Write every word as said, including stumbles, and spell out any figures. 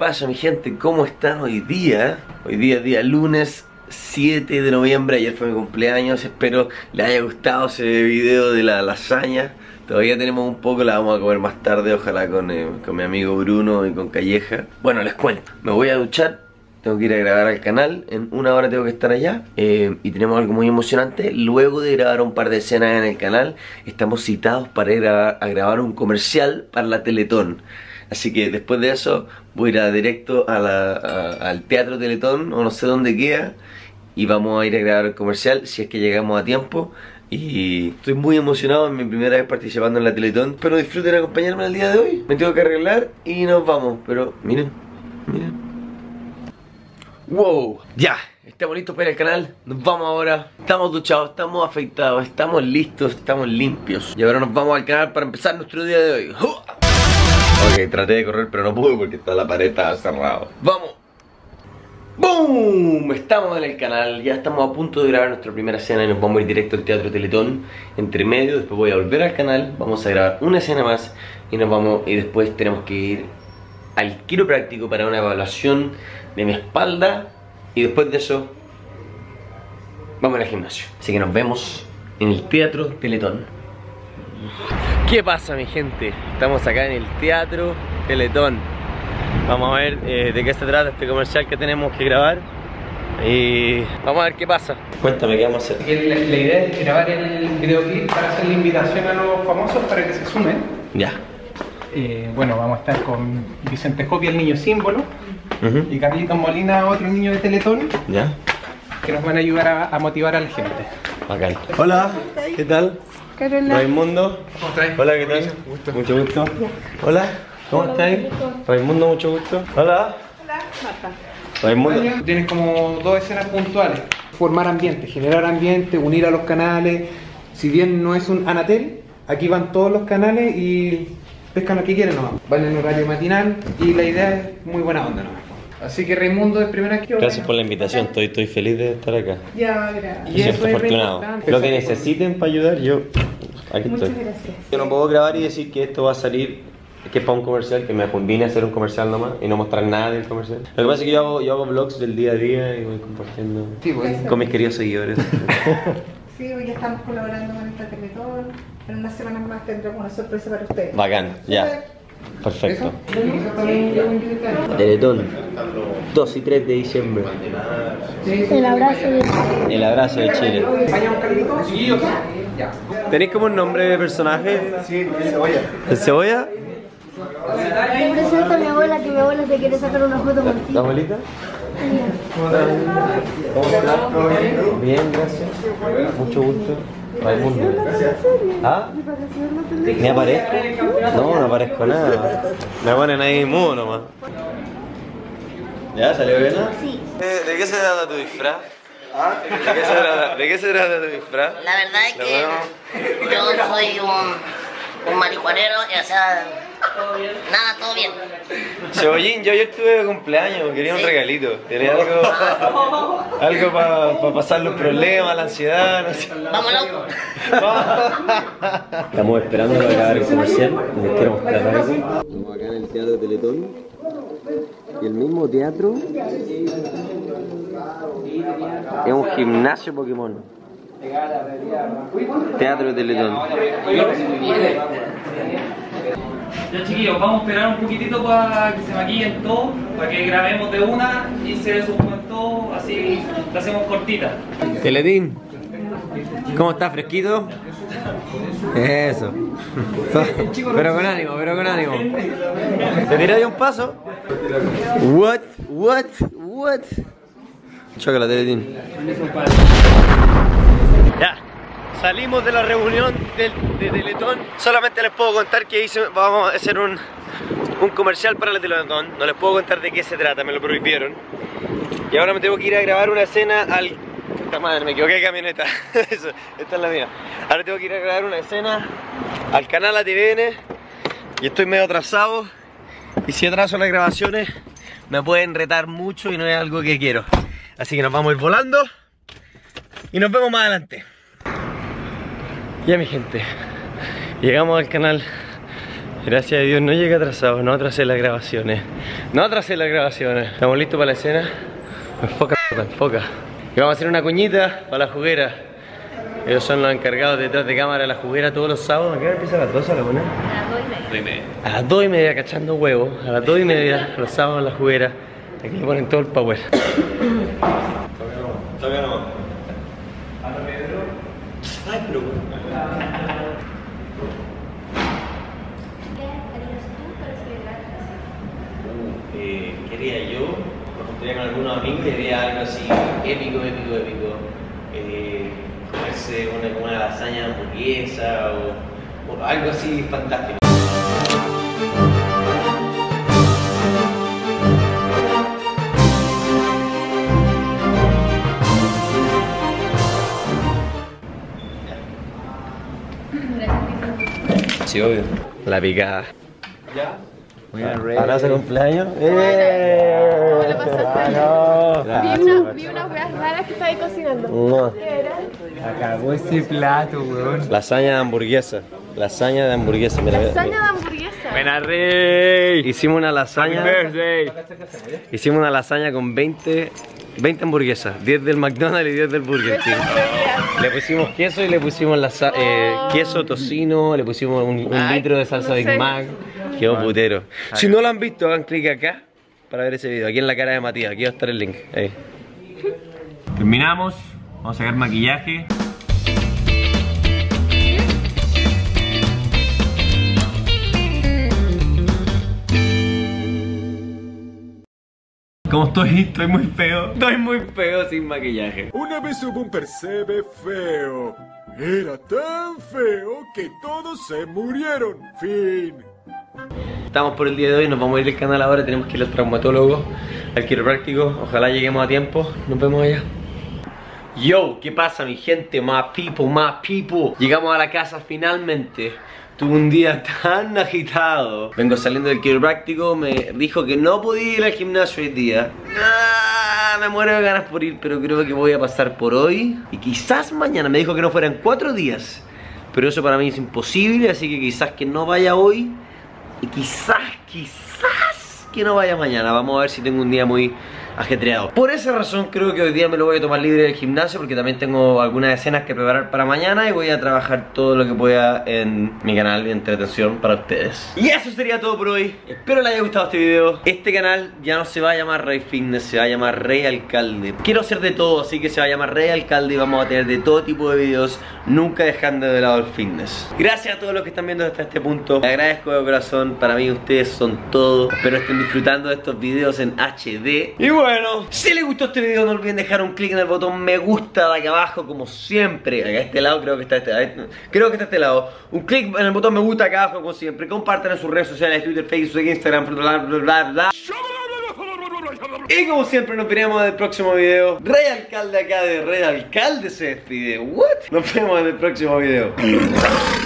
pasa, mi gente? ¿Cómo están hoy día? Hoy día es día lunes siete de noviembre, ayer fue mi cumpleaños. Espero les haya gustado ese video de la lasaña. Todavía tenemos un poco, la vamos a comer más tarde, ojalá con, eh, con mi amigo Bruno y con Calleja. Bueno, les cuento, me voy a duchar, tengo que ir a grabar al canal, en una hora tengo que estar allá, eh, y tenemos algo muy emocionante. Luego de grabar un par de escenas en el canal, estamos citados para ir a, a grabar un comercial para la Teletón. Así que después de eso voy a ir a directo a la, a, al Teatro Teletón, o no sé dónde queda, y vamos a ir a grabar el comercial si es que llegamos a tiempo. Y estoy muy emocionado, es mi primera vez participando en la Teletón. Espero disfruten acompañarme el día de hoy. Me tengo que arreglar y nos vamos, pero miren, miren. Wow, ya, estamos listos para ir al canal, nos vamos ahora. Estamos duchados, estamos afeitados, estamos listos, estamos limpios. Y ahora nos vamos al canal para empezar nuestro día de hoy. ¡Oh! Ok, traté de correr pero no pude porque toda la pared estaba cerrada. ¡Vamos! ¡Boom! Estamos en el canal, ya estamos a punto de grabar nuestra primera escena y nos vamos a ir directo al Teatro Teletón. Entre medio, después voy a volver al canal, vamos a grabar una escena más y nos vamos, y después tenemos que ir al quiropráctico para una evaluación de mi espalda y después de eso vamos al gimnasio. Así que nos vemos en el Teatro Teletón. ¿Qué pasa, mi gente? Estamos acá en el Teatro Teletón. Vamos a ver eh, de qué se trata este comercial que tenemos que grabar y vamos a ver qué pasa. Cuéntame qué vamos a hacer. La, la idea es grabar el videoclip para hacer la invitación a los famosos para que se sumen. Ya. Eh, bueno, vamos a estar con Vicente Jocki, el niño símbolo, uh-huh, y Carlitos Molina, otro niño de Teletón, ¿ya?, que nos van a ayudar a, a motivar a la gente. Bacán. Hola, ¿qué tal? Carolina. Raimundo. ¿Cómo estáis? Hola, ¿qué tal? Gusto. Mucho gusto. Hola, ¿cómo estáis? Raimundo, mucho gusto. Hola. Hola, Marta. Raimundo. Tienes como dos escenas puntuales. Formar ambiente, generar ambiente, unir a los canales. Si bien no es un Anatel, aquí van todos los canales y pescan lo que quieren nomás, van en horario matinal y la idea es muy buena onda nomás. Así que Raimundo es primera que... Gracias por la invitación, estoy, estoy feliz de estar acá. Ya, gracias. Y eso es afortunado. Lo que necesiten para ayudar, yo aquí estoy. Muchas gracias. Yo no puedo grabar y decir que esto va a salir, que es para un comercial, que me conviene hacer un comercial nomás y no mostrar nada del comercial. Lo que pasa es que yo hago, yo hago vlogs del día a día y voy compartiendo, sí, pues, con mis queridos seguidores. Sí, hoy ya estamos colaborando con esta Teletón. En unas semanas más tendremos una sorpresa para ustedes. Bacán, ya. Perfecto. Teletón, dos y tres de diciembre. El abrazo de Chile. El abrazo de Chile. ¿Tenéis como un nombre de personaje? Sí, el Cebolla. ¿El Cebolla? Me presento a mi abuela, que mi abuela te quiere sacar una foto contigo. ¿La abuelita? ¿Cómo estás? ¿Todo bien? Bien, gracias. Mucho gusto. Raimundo. ¿Ah? ¿Me aparezco? No, no aparezco nada. Me ponen ahí mudo nomás. ¿Ya? ¿Salió bien? Sí. ¿De qué se trata tu disfraz? ¿Ah? ¿De qué se trata, ¿De qué se trata tu disfraz? La verdad es que bueno, yo soy un, un marihuanero, o sea... ¿Todo bien? Nada, todo bien. Cebollín, yo ayer estuve de cumpleaños, quería un regalito. Quería algo, no. algo para pa pasar los problemas, la ansiedad, no sé. Vámonos. Estamos esperando para grabar el comercial, les quiero mostrar algo. Estamos acá en el Teatro Teletón. Y el mismo teatro es un gimnasio Pokémon. Teatro Teletón. Ya, chiquillos, vamos a esperar un poquitito para que se maquillen todos, para que grabemos de una y se suban todos, así lo hacemos cortita. Teletín, ¿cómo estás? ¿Fresquito? Eso. Pero con ánimo, pero con ánimo. ¿Te tiras de un paso? What, what, what? Chócala, Teletín. Ya, salimos de la reunión de, de Teletón. Solamente les puedo contar que hice, vamos a hacer un, un comercial para la Teletón. No les puedo contar de qué se trata, me lo prohibieron. Y ahora me tengo que ir a grabar una escena al... Puta madre, me equivoqué de camioneta. Eso, esta es la mía. Ahora tengo que ir a grabar una escena al canal A T V N. Y estoy medio atrasado. Y si atraso las grabaciones, me pueden retar mucho y no es algo que quiero. Así que nos vamos a ir volando. Y nos vemos más adelante. Ya, mi gente, llegamos al canal Gracias a Dios no llegué atrasado, no atrasé las grabaciones. No atrasé las grabaciones. Estamos listos para la escena. Enfoca, enfoca. Y vamos a hacer una cuñita para la juguera. Ellos son los encargados detrás de cámara de la juguera todos los sábados. ¿A qué hora empieza? ¿A las dos a la una? A las dos y media. A las dos y media, cachando huevos. A las dos y media, los sábados en la juguera. Aquí le ponen todo el power. Todavía no. Ay, pero... Eh, quería yo, me juntaría con algunos amigos, quería algo así épico, épico, épico. Eh, comerse una, una lasaña, hamburguesa o, o algo así fantástico. Sí, obvio. La picada. ¿Ya? Ahora se cumpleaños. ¡Eh! Ah, no. Vi unas vi unas weas raras que estaba ahí cocinando. No. ¿Qué era? Acabó ese plato, weón. Lasaña de hamburguesa. Lasaña de hamburguesa, mira. Lasaña de hamburguesa. Buena, Rey. Hicimos una lasaña. Hicimos una lasaña con veinte hamburguesas. diez del McDonald's y diez del Burger King. Le pusimos queso y le pusimos lasaña, eh, queso, tocino, le pusimos un, un Ay, litro de salsa no Big Mac. Quedó putero. Si no lo han visto, hagan clic acá para ver ese video. Aquí en la cara de Matías, aquí va a estar el link. Ahí. Terminamos, vamos a sacar maquillaje. ¿Cómo estoy? Estoy muy feo. Estoy muy feo sin maquillaje. Una vez hubo un percebe feo. Era tan feo que todos se murieron. Fin. Estamos por el día de hoy, nos vamos a ir del canal ahora. Tenemos que ir al traumatólogo, al quiropráctico. Ojalá lleguemos a tiempo. Nos vemos allá. Yo, ¿qué pasa, mi gente? Más people, más people. Llegamos a la casa finalmente. Tuve un día tan agitado. Vengo saliendo del quiropráctico. Me dijo que no podía ir al gimnasio hoy día. Ah, me muero de ganas por ir, pero creo que voy a pasar por hoy. Y quizás mañana. Me dijo que no fueran cuatro días, pero eso para mí es imposible. Así que quizás que no vaya hoy. Y quizás, quizás que no vaya mañana. Vamos a ver si tengo un día muy ajetreado. Por esa razón creo que hoy día me lo voy a tomar libre del gimnasio, porque también tengo algunas escenas que preparar para mañana y voy a trabajar todo lo que pueda en mi canal de entretención para ustedes. Y eso sería todo por hoy. Espero les haya gustado este video. Este canal ya no se va a llamar Rey Fitness, se va a llamar Rey Alcalde. Quiero hacer de todo, así que se va a llamar Rey Alcalde y vamos a tener de todo tipo de videos, nunca dejando de lado el fitness. Gracias a todos los que están viendo hasta este punto. Les agradezco de corazón, para mí ustedes son todo. Espero estén disfrutando de estos videos en H D. Y bueno, si les gustó este video no olviden dejar un clic en el botón me gusta de acá abajo, como siempre. Acá a este lado creo que está este lado. Creo que está este lado. Un clic en el botón me gusta acá abajo, como siempre. Compartan en sus redes sociales, Twitter, Facebook, Instagram, bla bla bla bla. Y como siempre nos veremos en el próximo video. Rey Alcalde acá de Rey Alcalde se despide. What? Nos vemos en el próximo video.